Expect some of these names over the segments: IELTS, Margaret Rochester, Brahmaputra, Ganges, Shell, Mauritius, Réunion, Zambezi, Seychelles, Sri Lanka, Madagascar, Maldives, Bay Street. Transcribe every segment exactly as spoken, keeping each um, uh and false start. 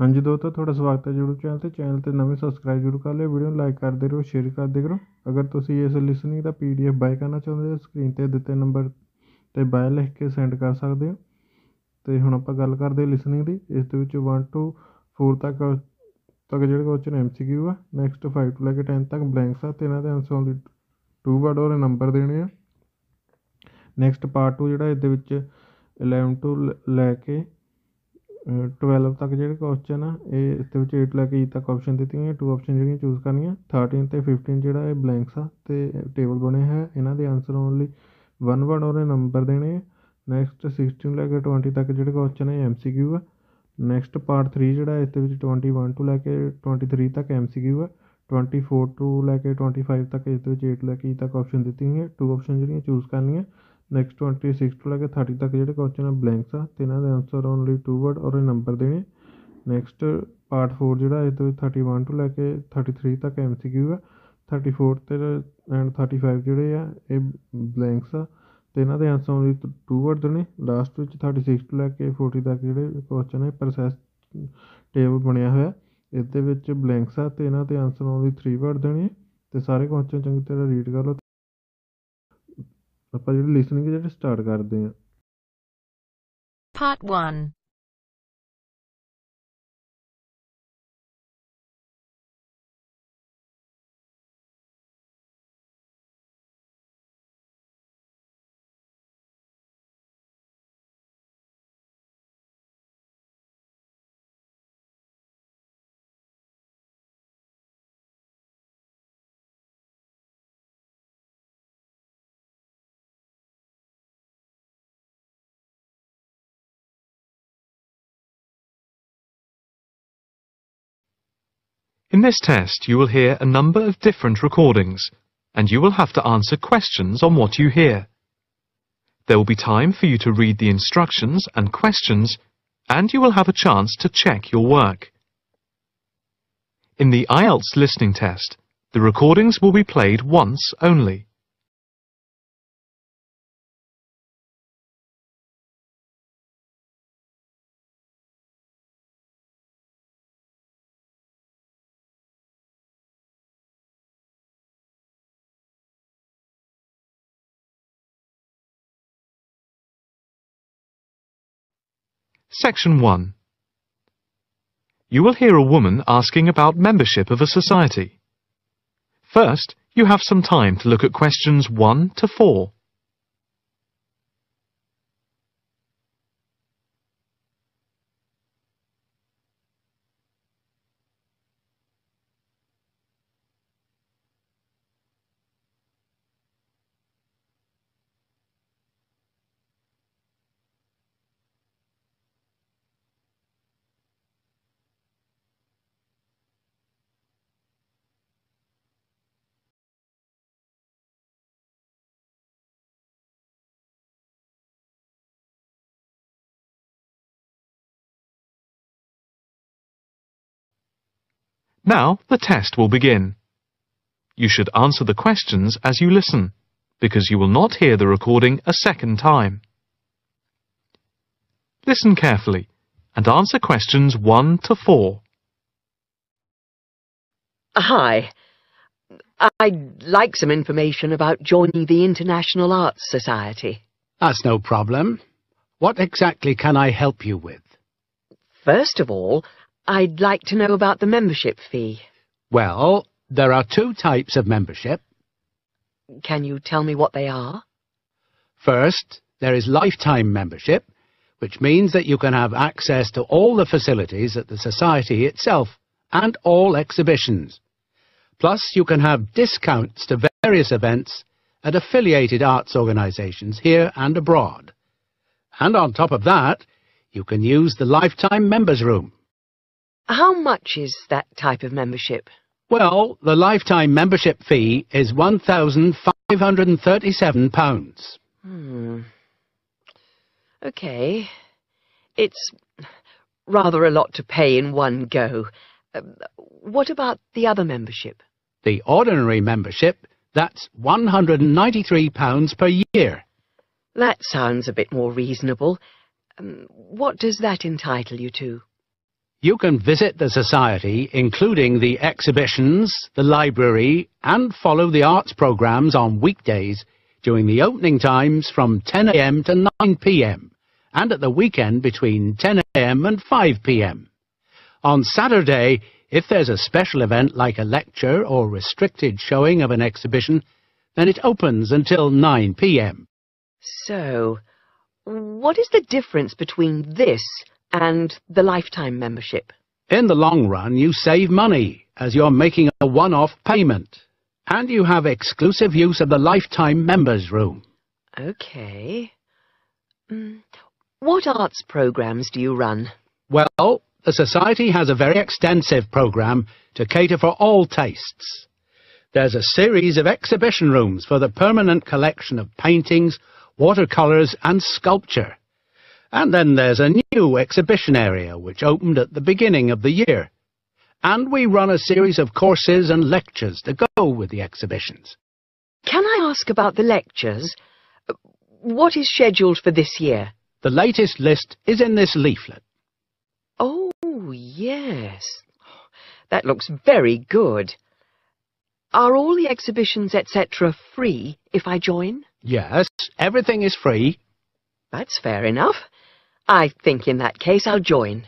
हाँ जी दोस्तों, थोड़ा स्वागत है जरूर चैनल से चैनल से नवे सबसक्राइब जरूर कर ले, वीडियो लाइक कर दे रहो, शेयर कर दे करो। अगर तुम ये सोल्यूशन का पी डी एफ बाय करना चाहते हो स्क्रीन पर दिते नंबर पर बाय लिख के सेंड कर सकते हो। तो हम आप गल करते लिसनिंग की, इस वन टू फोर तक तक जो क्वेश्चन एम सी क्यू आ, नैक्सट फाइव टू लैके टेन तक ब्लैंक्स आ, इन्होंने आंसर ऑन टू वर्ड और नंबर देने। नैक्सट पार्ट टू जो इस इलेवन टू लैके ट्वेल्व तक जो क्वेश्चन आ, इस एट लैके ई तक ऑप्शन दी हुई टू ऑप्शन जो चूज करनी। थर्टीन तो फिफ्टीन जो ब्लैंक्स आ टेबल बने है, इन्होंने आंसर ओनली वन वर्ड और नंबर देने। नैक्सट सिक्सटीन लैके ट्वेंटी तक जो क्वेश्चन है एम सी क्यू आ। नैक्सट पार्ट थ्री जो इस ट्वेंटी वन टू लैके ट्वेंटी थ्री तक एम सी क्यू आ। ट्वेंटी फोर टू लैके ट्वेंटी फाइव तक इस एट लैके ई तक ऑप्शन दी हुई टू ऑप्शन जो चूज करनी। नैक्सट ट्वेंटी सिक्स टू लैके थर्टी तक जो क्वेश्चन है ब्लैंक्स आ, तो इन्होंने आंसर ओनली टू वर्ड और नंबर देने। नैक्सट पार्ट फोर जो इस थर्टी वन टू लैके थर्टी थ्री तक एम सी क्यू आ। थर्टी फोर तो एंड थर्टी फाइव जोड़े आ ब्लैंक्स आ, तो इन्होंने आंसर ओनली टू वर्ड देने। लास्ट में थर्टी सिक्स टू लैके फोर्टी तक जो क्वेश्चन है प्रोसैस टेबल बनया हुआ, इस ब्लैंक्स आ, तो इन्होंने आंसर ओनली थ्री वर्ड देने। तो सारे क्वेश्चन चंगी तरह रीड कर लो। ਆਪਾਂ ਜਿਹੜੀ ਲਿਸਨਿੰਗ ਜਿਹੜੀ ਸਟਾਰਟ ਕਰਦੇ ਆ। Part one In this test, you will hear a number of different recordings, and you will have to answer questions on what you hear. There will be time for you to read the instructions and questions, and you will have a chance to check your work. In the I E L T S listening test, the recordings will be played once only. Section one. You will hear a woman asking about membership of a society. First, you have some time to look at questions one to four. Now the test will begin. You should answer the questions as you listen, because you will not hear the recording a second time. Listen carefully and answer questions one to four. Hi. I'd like some information about joining the International Arts Society. That's no problem. What exactly can I help you with? First of all, I'd like to know about the membership fee. Well, there are two types of membership. Can you tell me what they are? First, there is lifetime membership, which means that you can have access to all the facilities at the society itself and all exhibitions. Plus, you can have discounts to various events at affiliated arts organisations here and abroad. And on top of that, you can use the lifetime members' room. How much is that type of membership? Well, the lifetime membership fee is one thousand five hundred thirty-seven pounds. Hmm. OK. It's rather a lot to pay in one go. Uh, what about the other membership? The ordinary membership, that's one hundred ninety-three pounds per year. That sounds a bit more reasonable. Um, what does that entitle you to? You can visit the Society, including the exhibitions, the library, and follow the arts programmes on weekdays during the opening times from ten a m to nine p m and at the weekend between ten a m and five p m On Saturday, if there's a special event like a lecture or restricted showing of an exhibition, then it opens until nine p m So, what is the difference between this and the lifetime membership? In the long run, you save money, as you're making a one-off payment. And you have exclusive use of the lifetime members' room. Okay. Mm. What arts programs do you run? Well, the Society has a very extensive program to cater for all tastes. There's a series of exhibition rooms for the permanent collection of paintings, watercolours and sculpture. And then there's a new exhibition area which opened at the beginning of the year. And we run a series of courses and lectures to go with the exhibitions. Can I ask about the lectures? What is scheduled for this year? The latest list is in this leaflet. Oh, yes. That looks very good. Are all the exhibitions, et cetera, free if I join? Yes, everything is free. That's fair enough. I think in that case I'll join.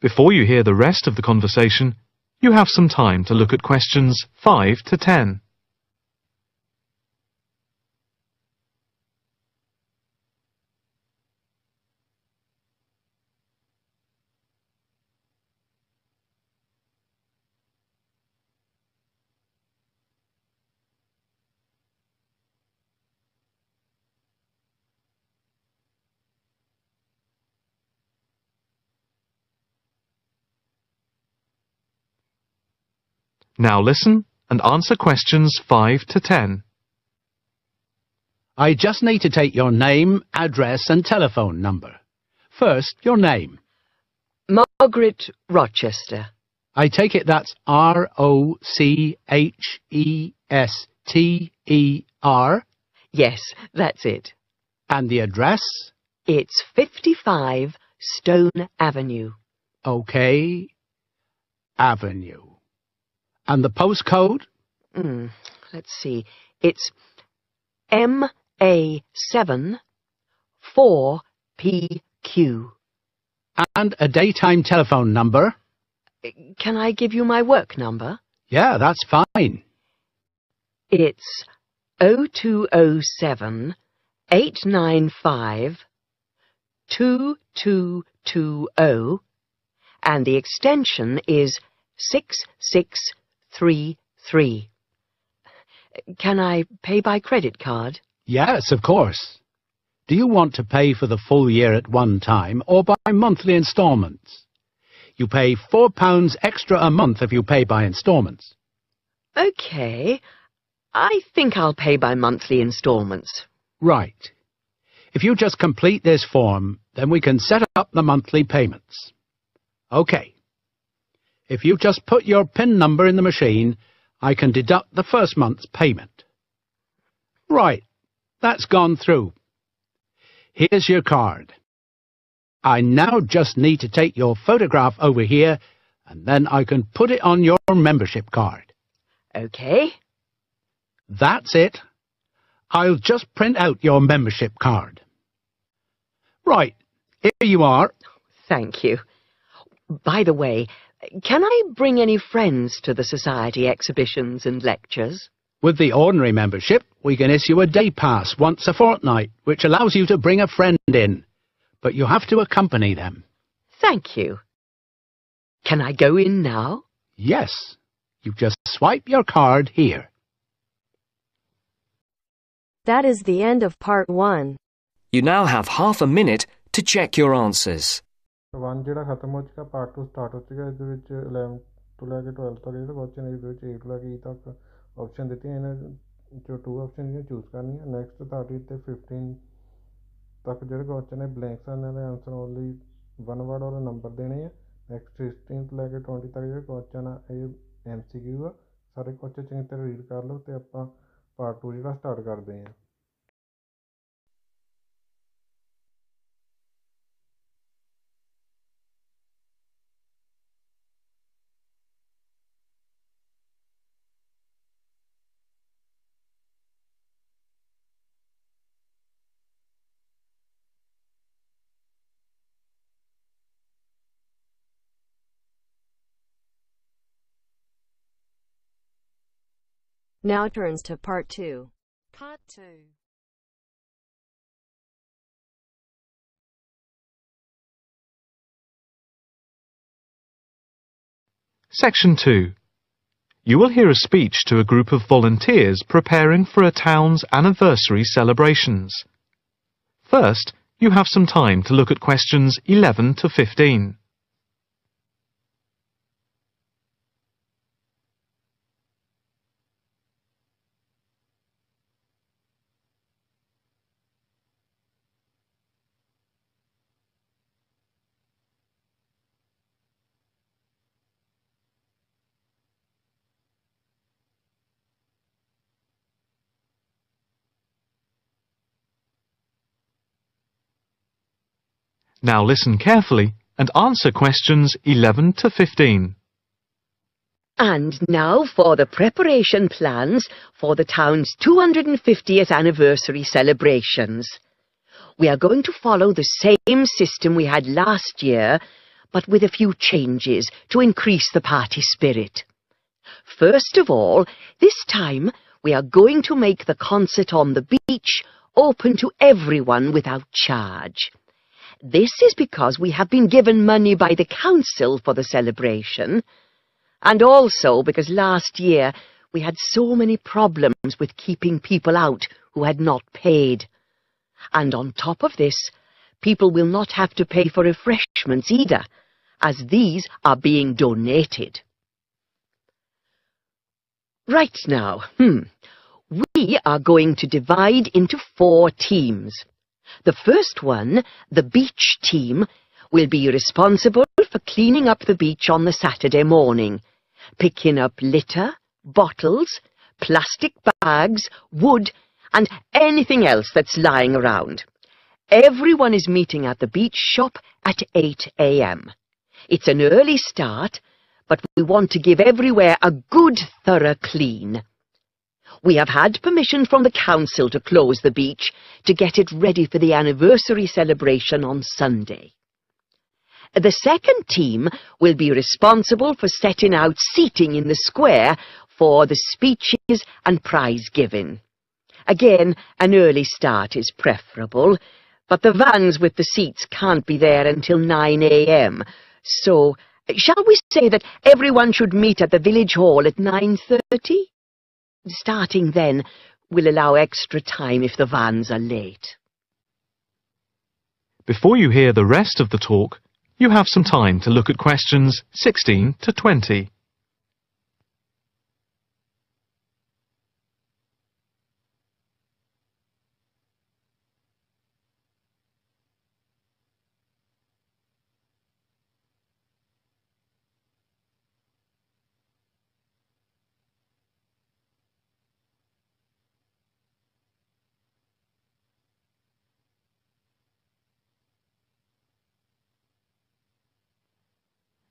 Before you hear the rest of the conversation, you have some time to look at questions five to ten. Now listen and answer questions five to ten. I just need to take your name, address and telephone number. First, your name. Margaret Rochester. I take it that's R O C H E S T E R? Yes, that's it. And the address? It's fifty-five Stone Avenue. OK. Avenue. And the postcode? Mm, let's see. It's M A seven four P Q. And a daytime telephone number? Can I give you my work number? Yeah, that's fine. It's oh two oh seven, eight nine five, two two two oh and the extension is six six two. Three, three. Can I pay by credit card? Yes, of course. Do you want to pay for the full year at one time or by monthly instalments? You pay four pounds extra a month if you pay by instalments. Okay. I think I'll pay by monthly instalments. Right. If you just complete this form, then we can set up the monthly payments. Okay. If you just put your PIN number in the machine, I can deduct the first month's payment. Right, that's gone through. Here's your card. I now just need to take your photograph over here, and then I can put it on your membership card. OK. That's it. I'll just print out your membership card. Right, here you are. Thank you. By the way, can I bring any friends to the Society exhibitions and lectures? With the ordinary membership, we can issue a day pass once a fortnight, which allows you to bring a friend in. But you have to accompany them. Thank you. Can I go in now? Yes. You just swipe your card here. That is the end of part one. You now have half a minute to check your answers. One जेड़ा खत्म हो चुका part two start हो चुका इस which eleven टू लेके twelfth तक जो क्वेश्चन इस विच एट लेके ई तक ऑप्शन देती है इन्हें जो टू ऑप्शन ये चूज करनी है नेक्स्ट थर्टी ते फिफ्टीन तक जो क्वेश्चन है ब्लैंक्स आने वाले आंसर ओनली वन वर्ड और नंबर देने हैं नेक्स्ट सिक्सटीन लेके ट्वेंटी तक जो क्वेश्चन है ये एम सी क्यू है सारे क्वेश्चन चंगी तरह रीड कर लो तो आप पार्ट टू जो स्टार्ट करते हैं Now turns to part two. Part two. Section two. You will hear a speech to a group of volunteers preparing for a town's anniversary celebrations. First, you have some time to look at questions eleven to fifteen. Now listen carefully and answer questions eleven to fifteen. And now for the preparation plans for the town's two hundred fiftieth anniversary celebrations. We are going to follow the same system we had last year, but with a few changes to increase the party spirit. First of all, this time we are going to make the concert on the beach open to everyone without charge. This is because we have been given money by the council for the celebration, and also because last year we had so many problems with keeping people out who had not paid. And on top of this, people will not have to pay for refreshments either, as these are being donated. Right now, hmm, we are going to divide into four teams. The first one, the beach team, will be responsible for cleaning up the beach on the Saturday morning, picking up litter, bottles, plastic bags, wood, and anything else that's lying around. Everyone is meeting at the beach shop at eight A M It's an early start, but we want to give everywhere a good, thorough clean. We have had permission from the council to close the beach to get it ready for the anniversary celebration on Sunday. The second team will be responsible for setting out seating in the square for the speeches and prize giving. Again, an early start is preferable, but the vans with the seats can't be there until nine A M, so shall we say that everyone should meet at the village hall at nine thirty? Starting then will allow extra time if the vans are late. Before you hear the rest of the talk, you have some time to look at questions sixteen to twenty.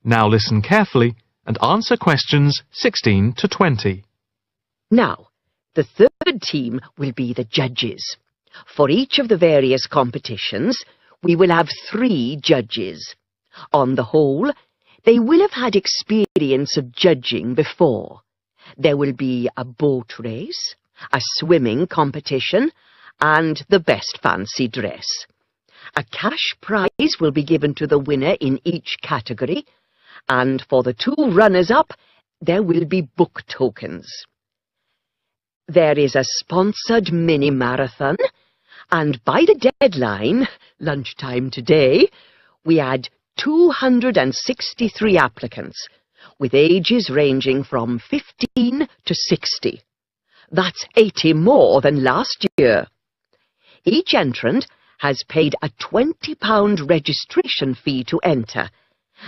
Now listen carefully and answer questions sixteen to twenty. Now, the third team will be the judges. For each of the various competitions, we will have three judges. On the whole, they will have had experience of judging before. There will be a boat race, a swimming competition, and the best fancy dress. A cash prize will be given to the winner in each category, and for the two runners-up, there will be book tokens. There is a sponsored mini-marathon, and by the deadline, lunchtime today, we had two hundred sixty-three applicants, with ages ranging from fifteen to sixty. That's eighty more than last year. Each entrant has paid a twenty pound registration fee to enter,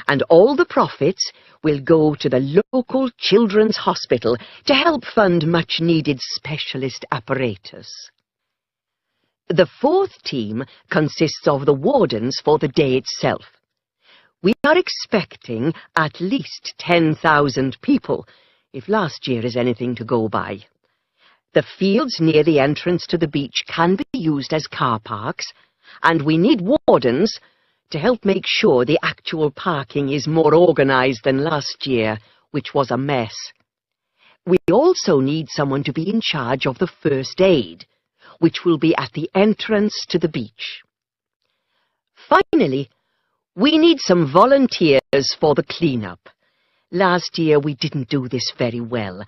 and all the profits will go to the local children's hospital to help fund much-needed specialist apparatus. The fourth team consists of the wardens for the day itself. We are expecting at least ten thousand people, if last year is anything to go by. The fields near the entrance to the beach can be used as car parks, and we need wardens to help make sure the actual parking is more organised than last year, which was a mess. We also need someone to be in charge of the first aid, which will be at the entrance to the beach. Finally, we need some volunteers for the cleanup. Last year we didn't do this very well,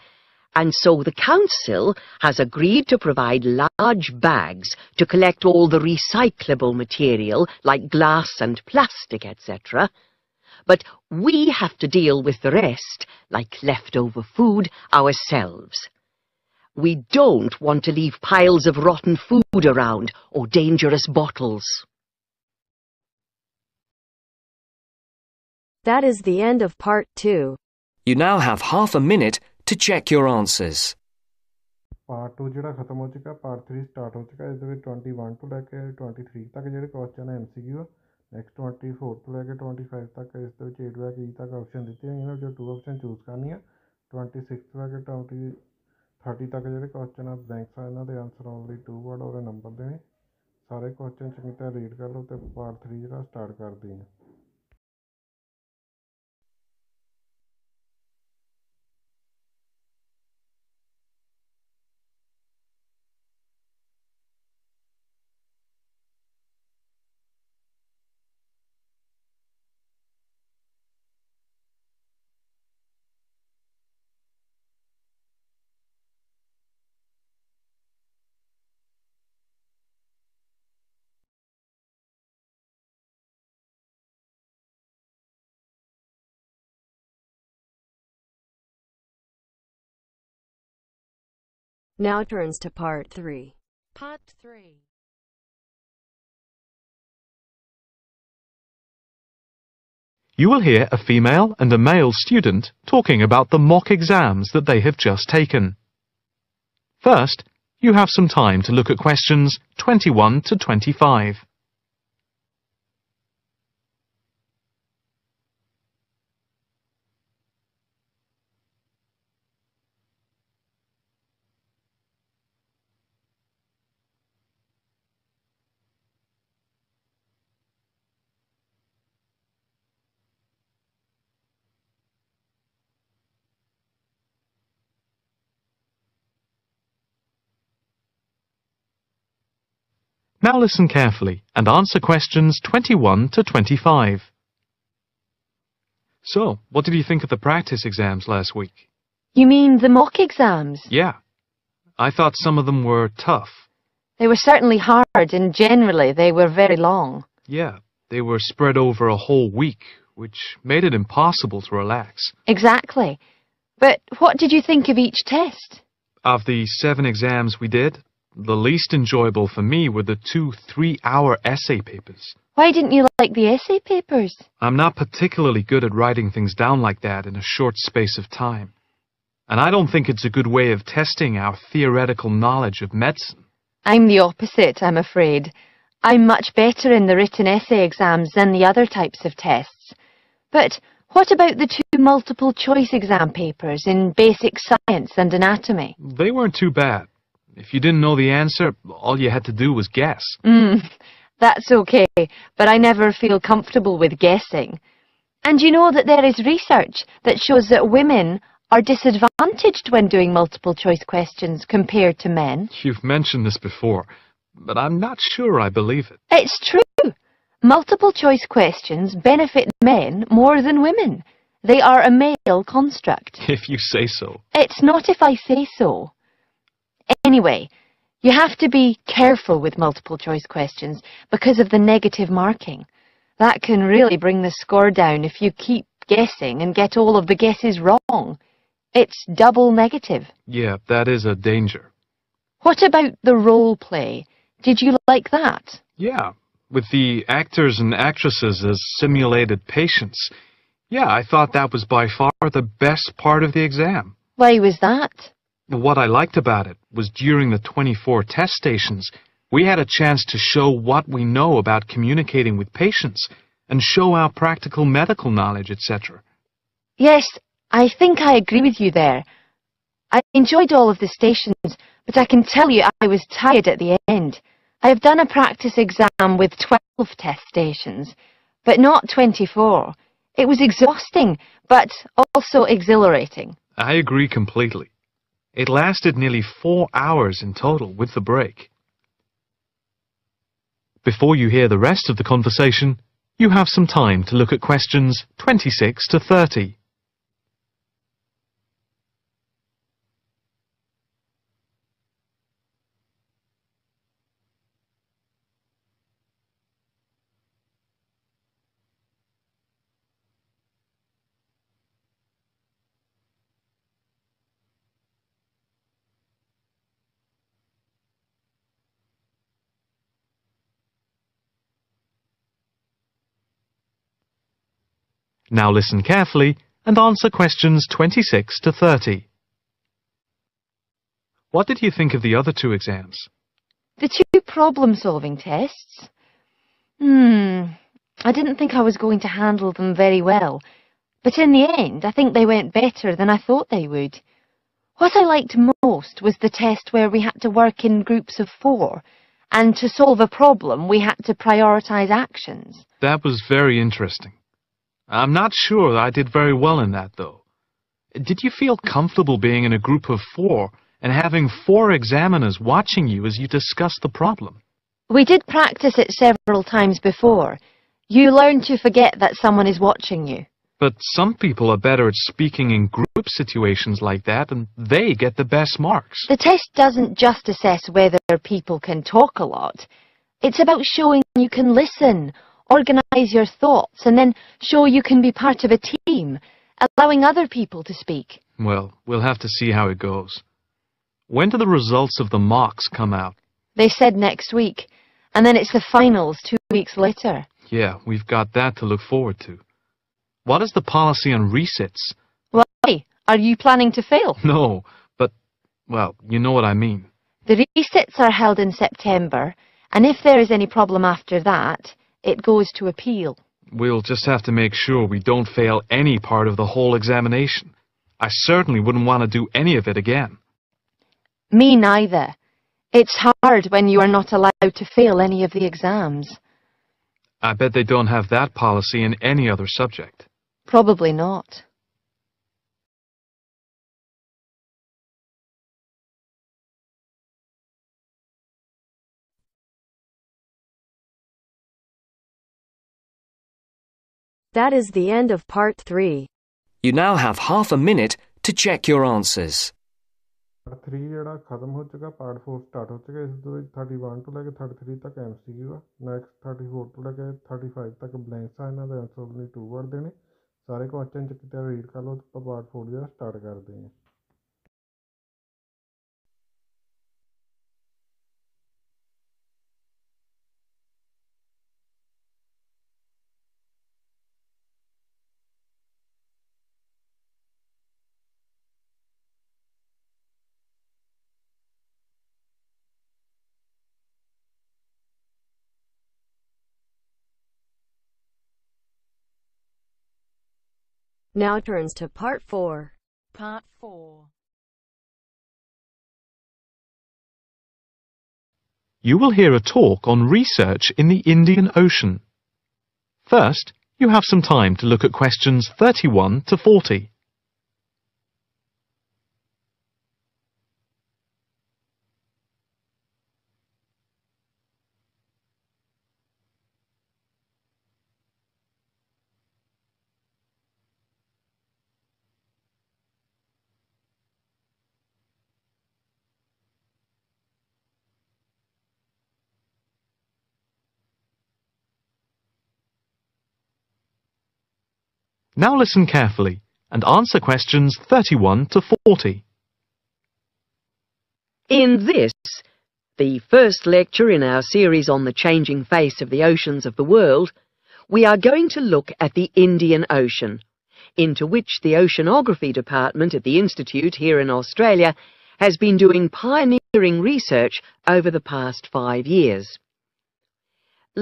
and so the council has agreed to provide large bags to collect all the recyclable material, like glass and plastic, et cetera. But we have to deal with the rest, like leftover food, ourselves. We don't want to leave piles of rotten food around or dangerous bottles. That is the end of part two. You now have half a minute to check your answers. Part two jada khatam ho chuka, part three start ho chuka. Is there twenty-one to like twenty-three tak jede question hai M C Q, next twenty-four to like twenty-five tak. Is there eight back e tak option dete hain, jo two option choose karni hai. twenty-six tak twenty thirty tak jede question aap banks hai, inna de answer only two word aur number de ne. Sare question chungi tarah read kar lo te part three jada start kar de. Now turns to part three. Part three. You will hear a female and a male student talking about the mock exams that they have just taken. First, you have some time to look at questions twenty-one to twenty-five. Now listen carefully and answer questions twenty-one to twenty-five. So, what did you think of the practice exams last week? You mean the mock exams? Yeah. I thought some of them were tough. They were certainly hard, and generally they were very long. Yeah, they were spread over a whole week, which made it impossible to relax. Exactly. But what did you think of each test? Of the seven exams we did, the least enjoyable for me were the two three-hour essay papers. Why didn't you like the essay papers? I'm not particularly good at writing things down like that in a short space of time. And I don't think it's a good way of testing our theoretical knowledge of medicine. I'm the opposite, I'm afraid. I'm much better in the written essay exams than the other types of tests. But what about the two multiple-choice exam papers in basic science and anatomy? They weren't too bad. If you didn't know the answer, all you had to do was guess. Mm, that's okay, but I never feel comfortable with guessing. And you know that there is research that shows that women are disadvantaged when doing multiple choice questions compared to men. You've mentioned this before, but I'm not sure I believe it. It's true. Multiple choice questions benefit men more than women. They are a male construct. If you say so. It's not if I say so. Anyway, you have to be careful with multiple-choice questions because of the negative marking. That can really bring the score down if you keep guessing and get all of the guesses wrong. It's double negative. Yeah, that is a danger. What about the role play? Did you like that? Yeah, with the actors and actresses as simulated patients. Yeah, I thought that was by far the best part of the exam. Why was that? What I liked about it was during the twenty-four test stations, we had a chance to show what we know about communicating with patients and show our practical medical knowledge, et cetera. Yes, I think I agree with you there. I enjoyed all of the stations, but I can tell you I was tired at the end. I have done a practice exam with twelve test stations, but not twenty-four. It was exhausting, but also exhilarating. I agree completely. It lasted nearly four hours in total with the break. Before you hear the rest of the conversation, you have some time to look at questions twenty-six to thirty. Now listen carefully and answer questions twenty-six to thirty. What did you think of the other two exams? The two problem-solving tests? Hmm, I didn't think I was going to handle them very well, but in the end I think they went better than I thought they would. What I liked most was the test where we had to work in groups of four, and to solve a problem we had to prioritise actions. That was very interesting. I'm not sure I did very well in that, though. Did you feel comfortable being in a group of four and having four examiners watching you as you discussed the problem? We did practice it several times before. You learn to forget that someone is watching you. But some people are better at speaking in group situations like that, and they get the best marks. The test doesn't just assess whether people can talk a lot. It's about showing you can listen, organize your thoughts, and then show you can be part of a team, allowing other people to speak. Well, we'll have to see how it goes. When do the results of the mocks come out? They said next week, and then it's the finals two weeks later. Yeah, we've got that to look forward to. What is the policy on resits? Why? Are you planning to fail? No, but, well, you know what I mean. The resits are held in September, and if there is any problem after that, it goes to appeal. We'll just have to make sure we don't fail any part of the whole examination. I certainly wouldn't want to do any of it again. Me neither. It's hard when you are not allowed to fail any of the exams. I bet they don't have that policy in any other subject. Probably not. That is the end of part three. You now have half a minute to check your answers. Part three ਜਿਹੜਾ ਖਤਮ ਹੋ ਚੁੱਕਾ, part four start ਹੋ ਚੁੱਕਾ। ਇਸ ਦੇ ਵਿੱਚ thirty-one ਤੋਂ ਲੈ ਕੇ thirty-three ਤੱਕ M C Q ਆ। ਨੈਕਸਟ thirty-four ਤੋਂ ਲੈ ਕੇ thirty-five ਤੱਕ ਬਲੈਂਕਸ ਆ। ਇਹਨਾਂ ਦੇ ਆਨਸਰ ਲਈ two ਵਰਡ ਦੇਣੇ। ਸਾਰੇ ਕੁਐਸਚਨ ਚ ਕਿਤੇ ਰੀਡ ਕਰ ਲਓ ਤੇ ਆਪਾਂ part four ਜਿਹੜਾ ਸਟਾਰਟ ਕਰਦੇ ਹਾਂ। Now turns to part four. Part four. You will hear a talk on research in the Indian Ocean. First, you have some time to look at questions thirty-one to forty. Now listen carefully and answer questions thirty-one to forty. In this, the first lecture in our series on the changing face of the oceans of the world, we are going to look at the Indian Ocean, into which the Oceanography Department at the Institute here in Australia has been doing pioneering research over the past five years.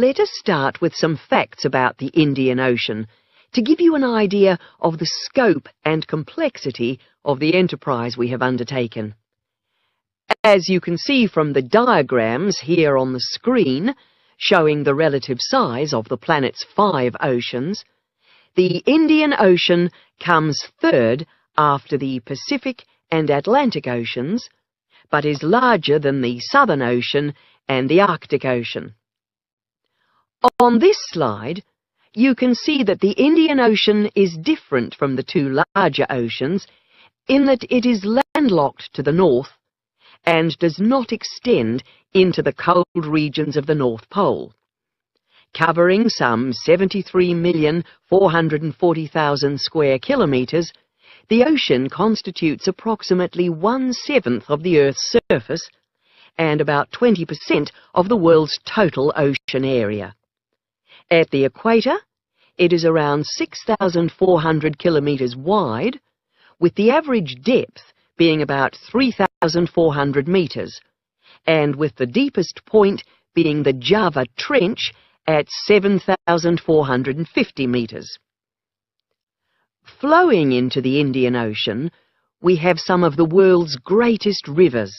Let us start with some facts about the Indian Ocean, to give you an idea of the scope and complexity of the enterprise we have undertaken. As you can see from the diagrams here on the screen, showing the relative size of the planet's five oceans, the Indian Ocean comes third after the Pacific and Atlantic Oceans, but is larger than the Southern Ocean and the Arctic Ocean. On this slide, you can see that the Indian Ocean is different from the two larger oceans in that it is landlocked to the north and does not extend into the cold regions of the North Pole, covering some seventy-three million four hundred forty thousand square kilometres. The ocean constitutes approximately one-seventh of the Earth's surface and about twenty percent of the world's total ocean area. At the equator, it is around six thousand four hundred kilometres wide, with the average depth being about three thousand four hundred metres, and with the deepest point being the Java Trench at seven thousand four hundred fifty metres. Flowing into the Indian Ocean, we have some of the world's greatest rivers.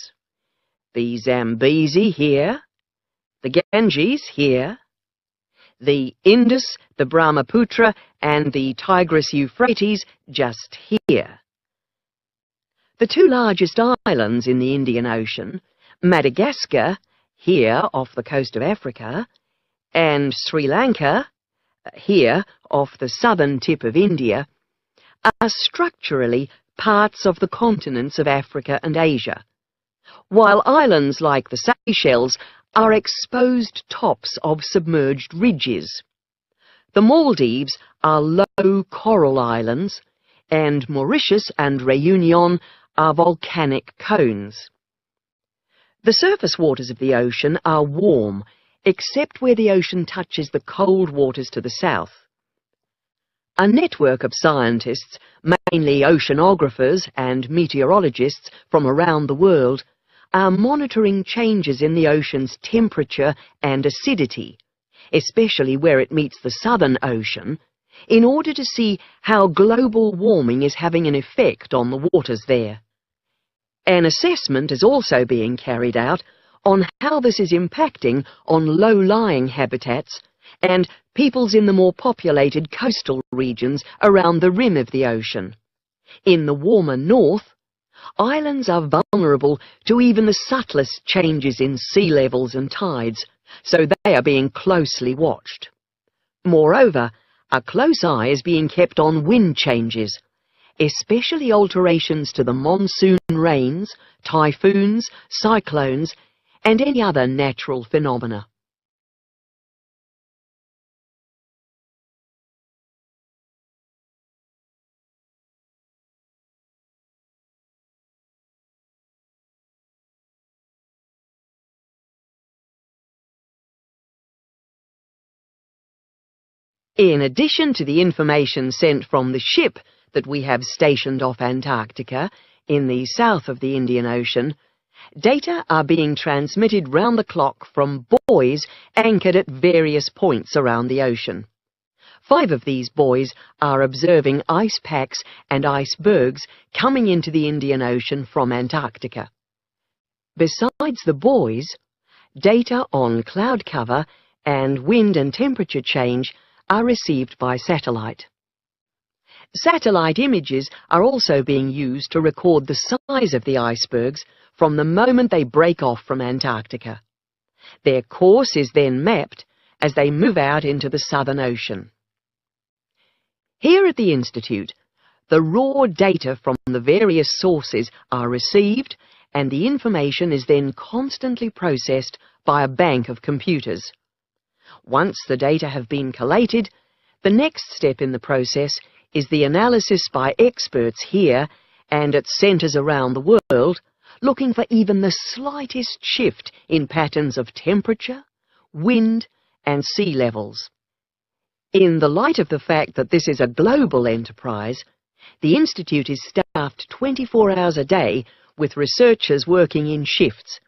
The Zambezi here, the Ganges here, the Indus, the Brahmaputra, and the Tigris-Euphrates just here. The two largest islands in the Indian Ocean, Madagascar, here off the coast of Africa, and Sri Lanka, here off the southern tip of India, are structurally parts of the continents of Africa and Asia, while islands like the Seychelles are exposed tops of submerged ridges. The Maldives are low coral islands, and Mauritius and Réunion are volcanic cones. The surface waters of the ocean are warm, except where the ocean touches the cold waters to the south. A network of scientists, mainly oceanographers and meteorologists from around the world, are monitoring changes in the ocean's temperature and acidity, especially where it meets the Southern Ocean, in order to see how global warming is having an effect on the waters there. An assessment is also being carried out on how this is impacting on low-lying habitats and peoples in the more populated coastal regions around the rim of the ocean. In the warmer north, islands are vulnerable to even the subtlest changes in sea levels and tides, so they are being closely watched. Moreover, a close eye is being kept on wind changes, especially alterations to the monsoon rains, typhoons, cyclones, and any other natural phenomena. In addition to the information sent from the ship that we have stationed off Antarctica in the south of the Indian Ocean, data are being transmitted round the clock from buoys anchored at various points around the ocean. Five of these buoys are observing ice packs and icebergs coming into the Indian Ocean from Antarctica. Besides the buoys, data on cloud cover and wind and temperature change are received by satellite. Satellite images are also being used to record the size of the icebergs from the moment they break off from Antarctica. Their course is then mapped as they move out into the Southern Ocean. Here at the Institute, the raw data from the various sources are received and the information is then constantly processed by a bank of computers. Once the data have been collated, the next step in the process is the analysis by experts here and at centres around the world, looking for even the slightest shift in patterns of temperature, wind and sea levels. In the light of the fact that this is a global enterprise, the Institute is staffed twenty-four hours a day with researchers working in shifts,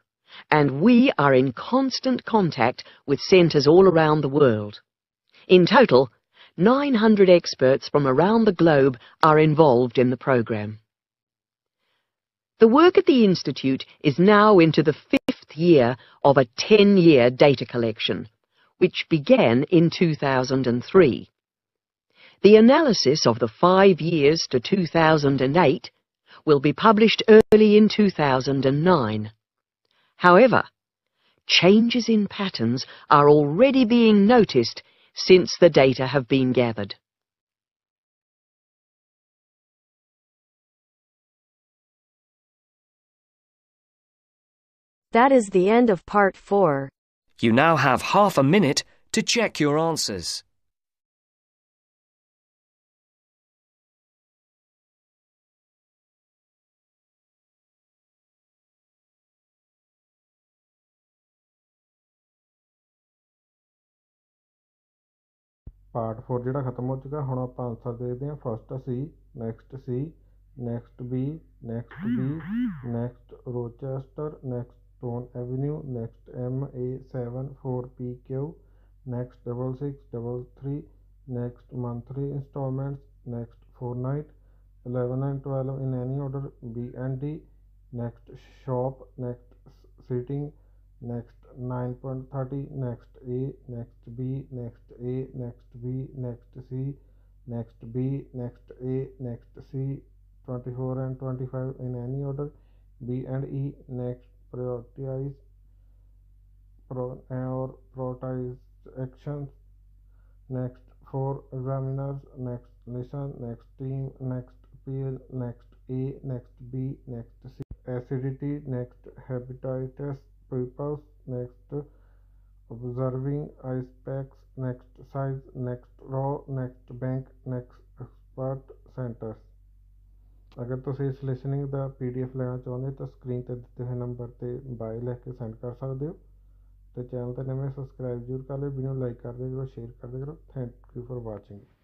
and we are in constant contact with centres all around the world. In total, nine hundred experts from around the globe are involved in the programme. The work at the Institute is now into the fifth year of a ten-year data collection, which began in two thousand three. The analysis of the five years to two thousand eight will be published early in two thousand nine. However, changes in patterns are already being noticed since the data have been gathered. That is the end of part four. You now have half a minute to check your answers. Part four जिहड़ा खत्म हो चुका हुण आपां answer देखदे हां first C next C next B next B next Rochester next Tone Avenue next M A seven four P Q next double six double three next monthly instalments next fortnight eleven and twelve in any order B and D next shop next seating next nine point thirty, next A, next B, next A, next B, next C, next B, next A, next C, twenty-four and twenty-five in any order, B and E, next prioritize pro, or prioritize actions, next four examiners, next listen, next team, next appeal, next A, next B, next C, acidity, next hepatitis, pupils, next observing ice packs, next size, next row, next bank, next expert centers. अगर तुसीं इस listening दा P D F लेना चाहुंदे तो screen ते दित्ते हुए number ते बाय लिख के सेंड कर सकदे हो ते चैनल ते नवें सब्सक्राइब जरूर कर लिओ वीडियो लाइक कर दिया करो शेयर कर दिया करो थैंक यू फॉर वाचिंग